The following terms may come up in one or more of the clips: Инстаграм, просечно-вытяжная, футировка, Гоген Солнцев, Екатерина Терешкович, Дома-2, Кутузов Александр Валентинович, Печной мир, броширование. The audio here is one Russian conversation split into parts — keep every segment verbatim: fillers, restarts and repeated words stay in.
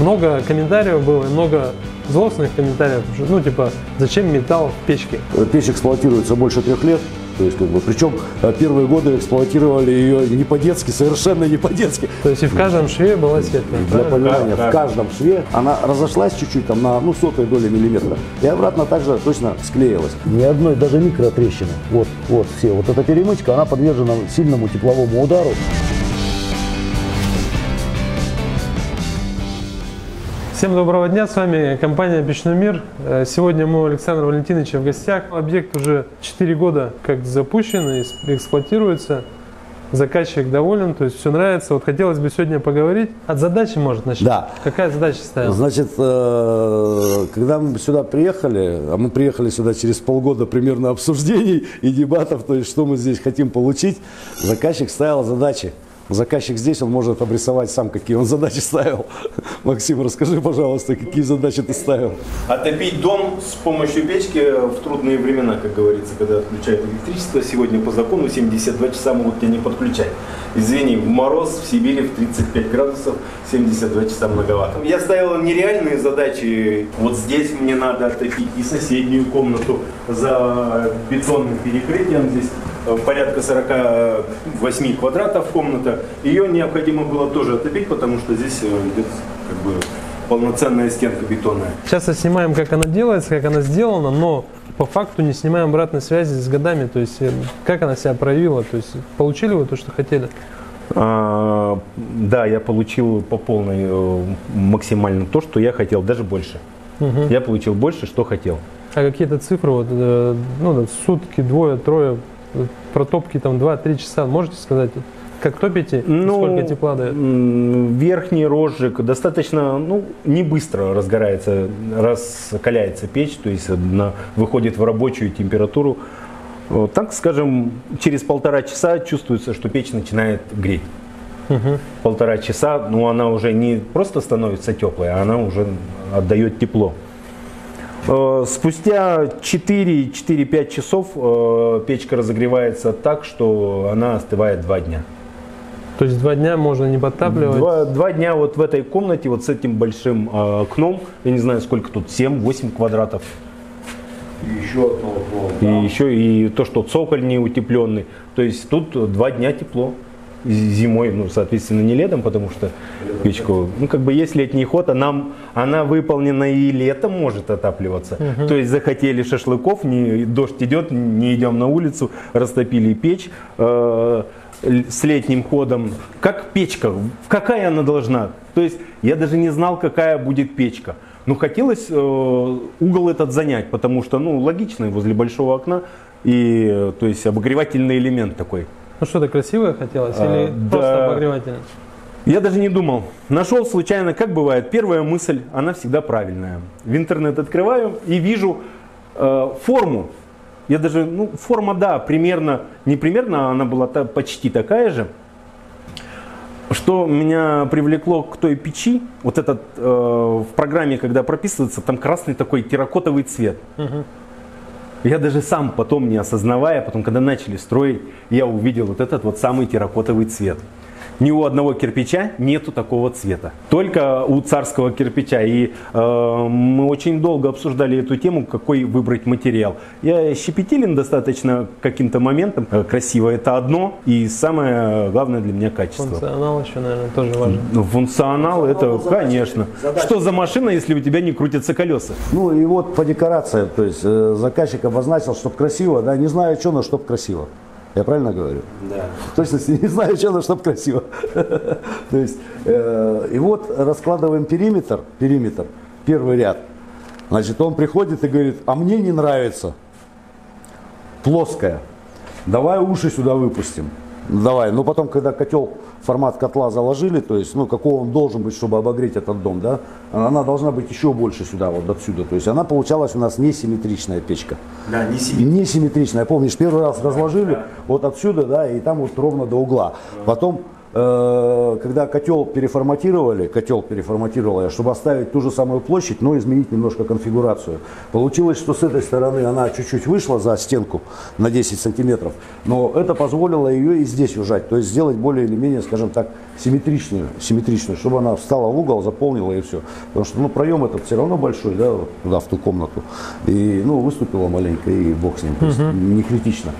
Много комментариев было, много злостных комментариев, ну типа, зачем металл в печке? Печь эксплуатируется больше трех лет. То есть, как бы, причем первые годы эксплуатировали ее не по-детски, совершенно не по-детски. То есть и в каждом шве была сетка. Для понимания, да, в каждом шве она разошлась чуть-чуть там на ну, сотую долю миллиметра. И обратно также точно склеилась. Ни одной даже микротрещины. Вот, вот все. Вот эта перемычка, она подвержена сильному тепловому удару. Всем доброго дня, с вами компания «Печной мир». Сегодня мы у Александра Валентиновича в гостях. Объект уже четыре года как запущен и эксплуатируется. Заказчик доволен, то есть все нравится. Вот хотелось бы сегодня поговорить. От задачи, может, начать? Да. Какая задача стояла? Значит, когда мы сюда приехали, а мы приехали сюда через полгода примерно обсуждений и дебатов, то есть что мы здесь хотим получить, заказчик ставил задачи. Заказчик здесь, он может обрисовать сам, какие он задачи ставил. Максим, расскажи, пожалуйста, какие задачи ты ставил? Отопить дом с помощью печки в трудные времена, как говорится, когда отключают электричество. Сегодня по закону семьдесят два часа могут тебя не подключать. Извини, в мороз в Сибири в тридцать пять градусов, семьдесят два часа многовато. Я ставил нереальные задачи. Вот здесь мне надо отопить и соседнюю комнату за бетонным перекрытием здесь. Порядка сорока восьми квадратов комната. Ее необходимо было тоже отопить, потому что здесь идет как бы полноценная стенка бетонная. Сейчас снимаем, как она делается, как она сделана, но по факту не снимаем обратной связи с годами. То есть как она себя проявила, то есть получили вы то, что хотели? А, да, я получил по полной максимально то, что я хотел, даже больше. Угу. Я получил больше, что хотел. А какие-то цифры, вот, ну, сутки, двое, трое? Протопки там два-три часа, можете сказать, как топите, ну, сколько тепла дает? Верхний розжиг достаточно, ну, не быстро разгорается, раскаляется печь, то есть она выходит в рабочую температуру. Так, скажем, через полтора часа чувствуется, что печь начинает греть. Угу. Полтора часа, но она уже не просто становится теплой, а она уже отдает тепло. Спустя четыре-четыре-пять часов печка разогревается так, что она остывает два дня. То есть два дня можно не подтапливать? Два, два дня вот в этой комнате, вот с этим большим окном, я не знаю сколько тут, семь-восемь квадратов. И еще одно окно. Да. И еще и то, что цоколь не утепленный. То есть тут два дня тепло. Зимой, ну, соответственно, не летом, потому что печку, ну, как бы есть летний ход, а нам она выполнена и летом может отапливаться. Угу. То есть захотели шашлыков, не, дождь идет, не идем на улицу, растопили печь э, с летним ходом. Как печка, какая она должна? То есть я даже не знал, какая будет печка. Но хотелось э, угол этот занять, потому что, ну, логично, возле большого окна, и, то есть, обогревательный элемент такой. Ну что-то красивое хотелось а, или да, просто обогревательное? Я даже не думал. Нашел случайно, как бывает, первая мысль, она всегда правильная. В интернет открываю и вижу э, форму. Я даже, ну, форма, да, примерно, не примерно, она была та, почти такая же. Что меня привлекло к той печи, вот этот э, в программе, когда прописывается, там красный такой терракотовый цвет. Угу. Я даже сам потом, не осознавая, потом, когда начали строить, я увидел вот этот вот самый терракотовый цвет. Ни у одного кирпича нету такого цвета. Только у царского кирпича. И э, мы очень долго обсуждали эту тему, какой выбрать материал. Я щепетилен достаточно каким-то моментом. Красиво это одно. И самое главное для меня качество. Функционал еще, наверное, тоже важен. Функционал, Функционал это, задача, конечно. Задача. Что за машина, если у тебя не крутятся колеса? Ну и вот по декорациям. То есть э, заказчик обозначил, чтоб красиво. Да, не знаю, что, но чтоб красиво. Я правильно говорю? Да. В точности не знаю, что, но чтобы красиво. То есть, э, и вот раскладываем периметр, периметр, первый ряд. Значит, он приходит и говорит, а мне не нравится. Плоская. Давай уши сюда выпустим. Давай. Но потом, когда котел, формат котла заложили, то есть, ну, какого он должен быть, чтобы обогреть этот дом, да, она должна быть еще больше сюда, вот отсюда. То есть она получалась у нас несимметричная печка. Да, несимметричная. Несимметричная. Помнишь, первый раз разложили, да, вот отсюда, да, и там вот ровно до угла. Да. Потом когда котел переформатировали, котел переформатировали, чтобы оставить ту же самую площадь, но изменить немножко конфигурацию. Получилось, что с этой стороны она чуть-чуть вышла за стенку на десять сантиметров, но это позволило ее и здесь ужать, то есть сделать более или менее, скажем так, симметричную, симметричную, чтобы она встала в угол, заполнила и все. Потому что ну, проем этот все равно большой, да, вот туда, в ту комнату. И ну, выступила маленько, и бог с ним, то есть [S2] Угу. [S1] Не критично.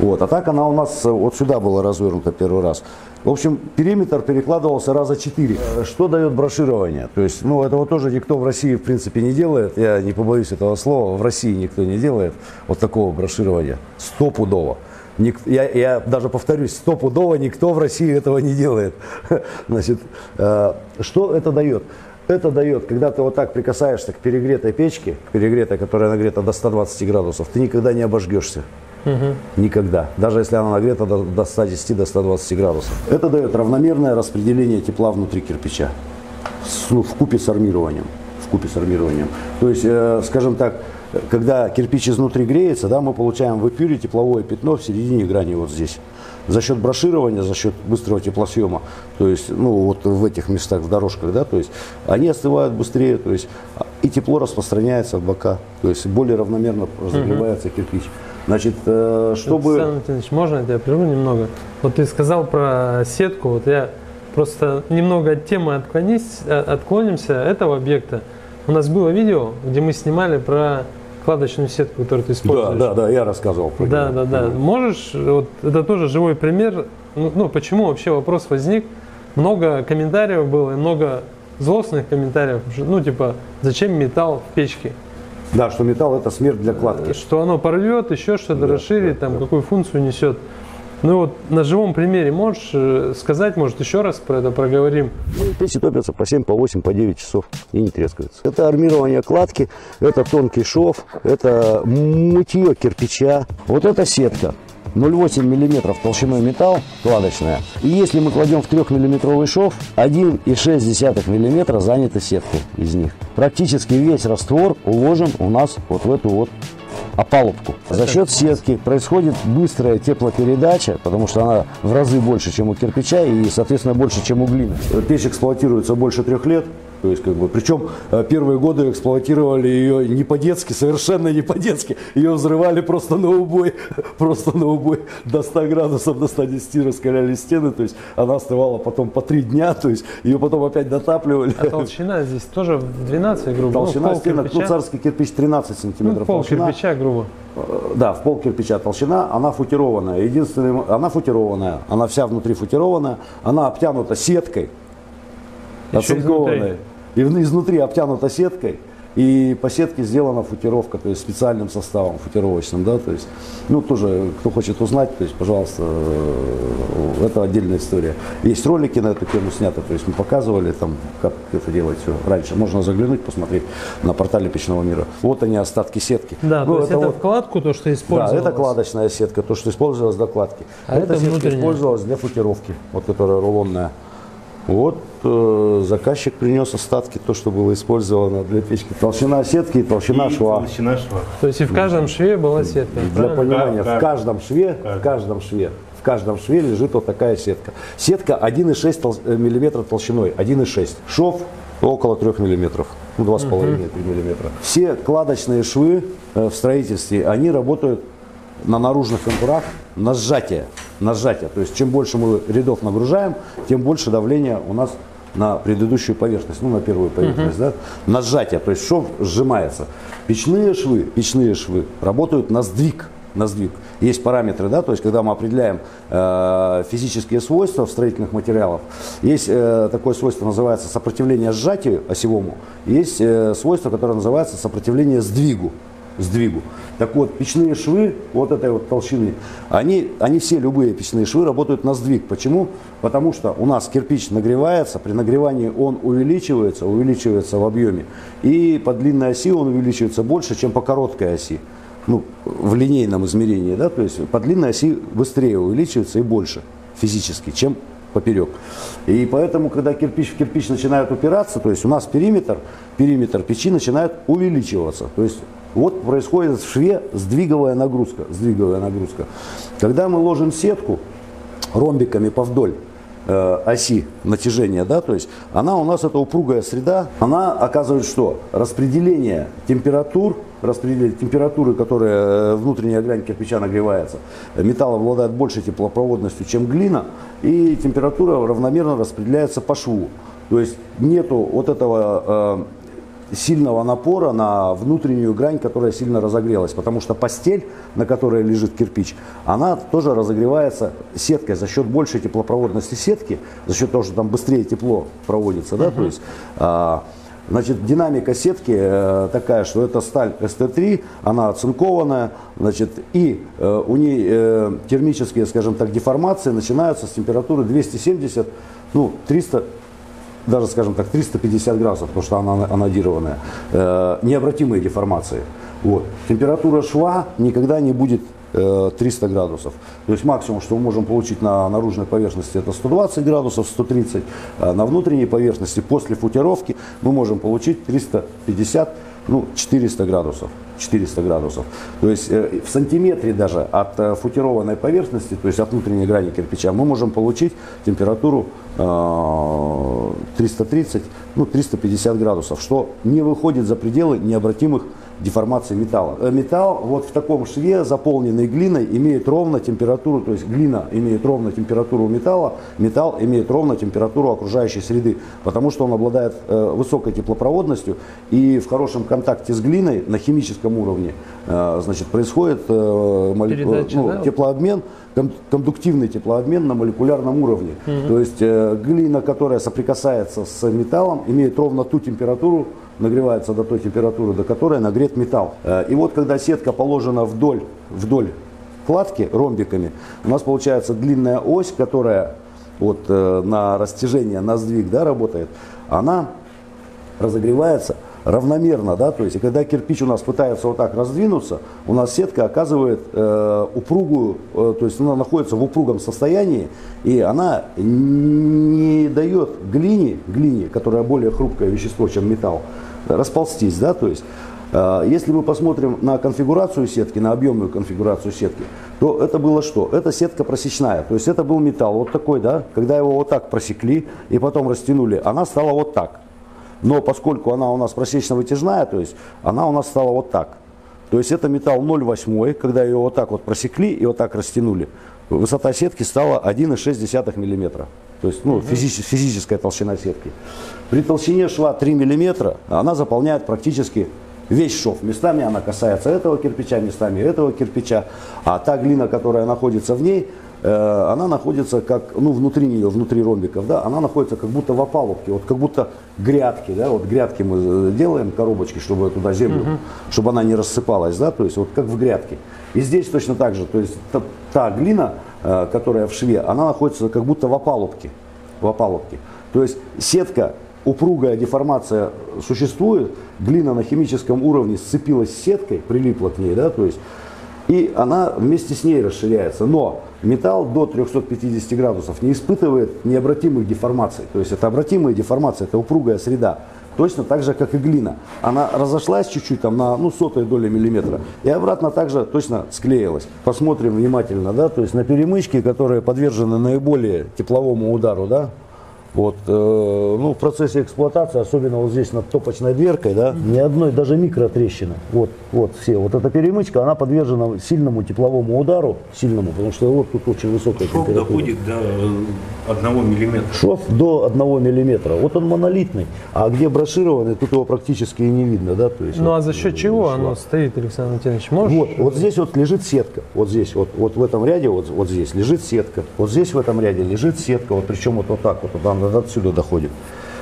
Вот. А так она у нас вот сюда была развернута первый раз. В общем, периметр перекладывался раза четыре. Что дает броширование? То есть, ну, этого тоже никто в России, в принципе, не делает. Я не побоюсь этого слова. В России никто не делает вот такого броширования. Стопудово. Я, я даже повторюсь, стопудово никто в России этого не делает. Значит, что это дает? Это дает, когда ты вот так прикасаешься к перегретой печке, к перегретой, которая нагрета до ста двадцати градусов, ты никогда не обожгешься. Угу. Никогда. Даже если она нагрета до, до ста десяти - ста двадцати градусов. Это дает равномерное распределение тепла внутри кирпича. С, ну, вкупе с армированием. Вкупе с армированием. То есть, э, скажем так, когда кирпич изнутри греется, да, мы получаем в эпюре тепловое пятно в середине грани вот здесь. За счет броширования, за счет быстрого теплосъема, то есть, ну, вот в этих местах, в дорожках, да, то есть, они остывают быстрее, то есть, и тепло распространяется в бока, то есть, более равномерно разогревается угу. кирпич. Значит, чтобы... Александр Валентинович, можно я тебя прерву немного? Вот ты сказал про сетку, вот я просто немного от темы отклонись, отклонимся этого объекта. У нас было видео, где мы снимали про кладочную сетку, которую ты используешь. Да, да, да, я рассказывал про да, нее. Да, да, да. Можешь, вот это тоже живой пример, ну, ну почему вообще вопрос возник? Много комментариев было, много злостных комментариев, ну типа, зачем металл в печке? Да, что металл – это смерть для кладки. Что оно порвет, еще что-то да, расширит, да, там, да. какую функцию несет. Ну вот на живом примере можешь сказать, может, еще раз про это проговорим? Печи топятся по семь, по восемь, по девять часов и не трескаются. Это армирование кладки, это тонкий шов, это мытье кирпича. Вот это сетка. ноль целых восемь десятых миллиметра толщиной металл, кладочная. И если мы кладем в трёхмиллиметровый шов, один целых шесть десятых миллиметра заняты сеткой из них. Практически весь раствор уложен у нас вот в эту вот опалубку. За счет сетки происходит быстрая теплопередача, потому что она в разы больше, чем у кирпича и, соответственно, больше, чем у глины. Печь эксплуатируется больше трех лет. То есть, как бы, причем первые годы эксплуатировали ее не по-детски, совершенно не по-детски. Ее взрывали просто на убой, просто на убой до ста градусов, до ста десяти раскаляли стены. То есть, она остывала потом по три дня, то есть, ее потом опять дотапливали. А толщина здесь тоже двенадцать, грубо? Толщина ну, стены, ну, царский кирпич тринадцать сантиметров. Ну, пол толщина, кирпича, грубо. Да, в пол кирпича толщина, она футированная. Единственное, она футированная, она вся внутри футированная, она обтянута сеткой, оцинкованной. И изнутри обтянута сеткой, и по сетке сделана футировка, то есть специальным составом футировочным, да, то есть, ну, тоже, кто хочет узнать, то есть, пожалуйста, это отдельная история. Есть ролики на эту тему сняты, то есть мы показывали там, как это делать все раньше. Можно заглянуть, посмотреть на портале Печного мира. Вот они, остатки сетки. Да, ну, то есть это, это вот, вкладку, то, что использовалось? Да, это кладочная сетка, то, что использовалось для кладки. А эта это сетка использовалась для футировки, вот которая рулонная. Вот э, заказчик принес остатки, то, что было использовано для печки. Толщина сетки и толщина и шва. Толщина шва. То есть и в каждом шве была сетка. Для правильно? Понимания, как, как? В каждом шве, как? в каждом шве, в каждом шве лежит вот такая сетка. Сетка один целых шесть десятых миллиметра толщиной, один целых шесть. Шов около трёх миллиметров, ну, два с половиной - три миллиметра. Все кладочные швы в строительстве, они работают на наружных контурах на сжатие. на сжатие. То есть, чем больше мы рядов нагружаем, тем больше давления у нас на предыдущую поверхность, ну, на первую поверхность, uh-huh. да? На сжатие, то есть шов сжимается. Печные швы, печные швы работают на сдвиг. На сдвиг. Есть параметры, да, то есть, когда мы определяем э, физические свойства строительных материалов, есть э, такое свойство, называется сопротивление сжатию осевому, есть э, свойство, которое называется сопротивление сдвигу. сдвигу. Так вот, печные швы вот этой вот толщины, они, они все, любые печные швы, работают на сдвиг. Почему? Потому что у нас кирпич нагревается, при нагревании он увеличивается, увеличивается в объеме, и по длинной оси он увеличивается больше, чем по короткой оси. Ну, в линейном измерении, да, то есть по длинной оси быстрее увеличивается и больше физически, чем поперек. И поэтому, когда кирпич в кирпич начинает упираться, то есть у нас периметр, периметр печи начинает увеличиваться, то есть вот происходит в шве сдвиговая нагрузка, сдвиговая нагрузка. Когда мы ложим сетку ромбиками повдоль, оси натяжения, да, то есть она у нас, эта упругая среда, она оказывает что? Распределение температур, распределение температуры, которые внутренняя дрянь кирпича нагревается. Металл обладает большей теплопроводностью, чем глина, и температура равномерно распределяется по шву. То есть нету вот этого э, сильного напора на внутреннюю грань, которая сильно разогрелась, потому что постель, на которой лежит кирпич, она тоже разогревается сеткой за счет большей теплопроводности сетки, за счет того, что там быстрее тепло проводится, да, [S2] Uh-huh. [S1] То есть... Э, Значит, динамика сетки такая, что это сталь эс тэ три, она оцинкованная, значит, и у нее термические, скажем так, деформации начинаются с температуры двести семьдесят, ну, триста, даже, скажем так, триста пятьдесят градусов, потому что она анодированная, необратимые деформации. Вот. Температура шва никогда не будет триста градусов. То есть максимум, что мы можем получить на наружной поверхности, это сто двадцать градусов, сто тридцать. А на внутренней поверхности после футировки мы можем получить триста пятьдесят, ну, четыреста градусов. четыреста градусов. То есть в сантиметре даже от футированной поверхности, то есть от внутренней грани кирпича, мы можем получить температуру триста тридцать, ну, триста пятьдесят градусов, что не выходит за пределы необратимых деформации металла. Металл вот в таком шве, заполненный глиной, имеет ровно температуру, то есть глина имеет ровно температуру металла, металл имеет ровно температуру окружающей среды, потому что он обладает высокой теплопроводностью, и в хорошем контакте с глиной на химическом уровне, значит, происходит молеку... ну, да? теплообмен, кондуктивный теплообмен на молекулярном уровне. Угу. То есть глина, которая соприкасается с металлом, имеет ровно ту температуру, нагревается до той температуры, до которой нагрет металл. И вот когда сетка положена вдоль, вдоль кладки ромбиками, у нас получается длинная ось, которая вот на растяжение, на сдвиг, да, работает, она разогревается равномерно, да, то есть, и когда кирпич у нас пытается вот так раздвинуться, у нас сетка оказывает э, упругую, э, то есть она находится в упругом состоянии, и она не дает глине, глине, которая более хрупкое вещество, чем металл, расползтись, да, то есть, э, если мы посмотрим на конфигурацию сетки, на объемную конфигурацию сетки, то это было что? Это сетка просечная, то есть это был металл вот такой, да, когда его вот так просекли и потом растянули, она стала вот так. Но поскольку она у нас просечно-вытяжная, то есть она у нас стала вот так. То есть это металл ноль целых восемь десятых, когда ее вот так вот просекли и вот так растянули, высота сетки стала один и шесть десятых миллиметра. То есть, ну, физически, физическая толщина сетки. При толщине шва три миллиметра она заполняет практически весь шов. Местами она касается этого кирпича, местами этого кирпича. А та глина, которая находится в ней, она находится как, ну, внутри нее, внутри ромбиков, да, она находится как будто в опалубке, вот как будто грядки, да, вот грядки мы делаем, коробочки, чтобы туда землю, угу. чтобы она не рассыпалась, да, то есть вот как в грядке. И здесь точно так же, то есть та, та глина, которая в шве, она находится как будто в опалубке, в опалубке. То есть сетка, упругая деформация существует, глина на химическом уровне сцепилась с сеткой, прилипла к ней, да, то есть, и она вместе с ней расширяется. Но металл до трёхсот пятидесяти градусов не испытывает необратимых деформаций. То есть это обратимые деформации, это упругая среда. Точно так же, как и глина. Она разошлась чуть-чуть там на, ну, сотые доли миллиметра. И обратно также точно склеилась. Посмотрим внимательно, да, то есть на перемычки, которые подвержены наиболее тепловому удару, да. Вот, э, ну, в процессе эксплуатации, особенно вот здесь над топочной дверкой, да, ни одной даже микротрещины. Вот, вот все. Вот эта перемычка, она подвержена сильному тепловому удару, сильному, потому что вот тут очень высокая шов температура. Шов доходит до одного миллиметра. Шов до одного миллиметра. Вот он монолитный, а где брошированный, тут его практически и не видно, да, то есть. Ну, вот, а за счет вот, чего шла. Оно стоит, Александр Валентинович? Можешь? Вот, вот здесь вот лежит сетка, вот здесь, вот, вот в этом ряде, вот, вот здесь лежит сетка, вот здесь в этом ряде лежит сетка, вот причем вот, вот так вот, вот отсюда доходит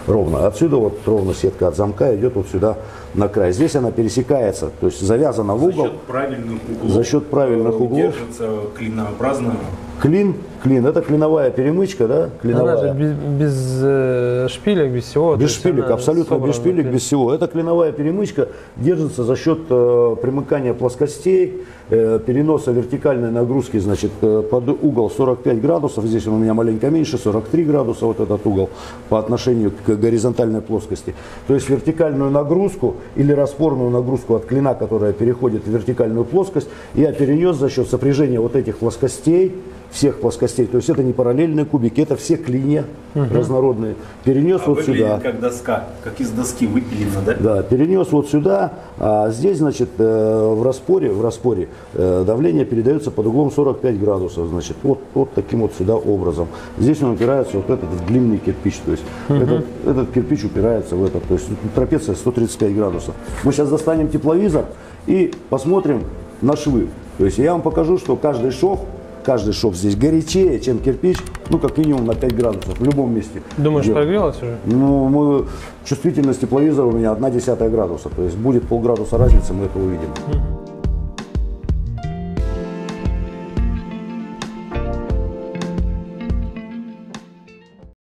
ровно, отсюда вот ровно сетка от замка идет вот сюда на край. Здесь она пересекается, то есть завязана в угол. За счет правильных углов. За счет правильных углов. Держится клинообразно. Клин, клин, это клиновая перемычка, да? Клиновая. Она же без, без э, шпилек, без всего. Без шпилек, абсолютно без шпилек, без всего. Эта клиновая перемычка держится за счет э, примыкания плоскостей, э, переноса вертикальной нагрузки, значит, э, под угол сорок пять градусов. Здесь он у меня маленько меньше, сорок три градуса, вот этот угол по отношению к горизонтальной плоскости. То есть вертикальную нагрузку или распорную нагрузку от клина, которая переходит в вертикальную плоскость, я перенес за счет сопряжения вот этих плоскостей всех плоскостей. То есть это не параллельные кубики, это все клинья угу. разнородные. Перенес а вот сюда. Как доска, как из доски выпилено, да? Да, перенес вот сюда, а здесь, значит, в распоре, в распоре давление передается под углом сорок пять градусов, значит, вот, вот таким вот сюда образом. Здесь он упирается вот этот в длинный кирпич, то есть угу. этот, этот кирпич упирается в этот, то есть трапеция сто тридцать пять градусов. Мы сейчас достанем тепловизор и посмотрим на швы. То есть я вам покажу, что каждый шов, каждый шов здесь горячее, чем кирпич, ну как минимум на пять градусов в любом месте. Думаешь, где прогрелось уже? Ну, мы, чувствительность тепловизора у меня одна десятая градуса, то есть будет полградуса разницы, мы это увидим.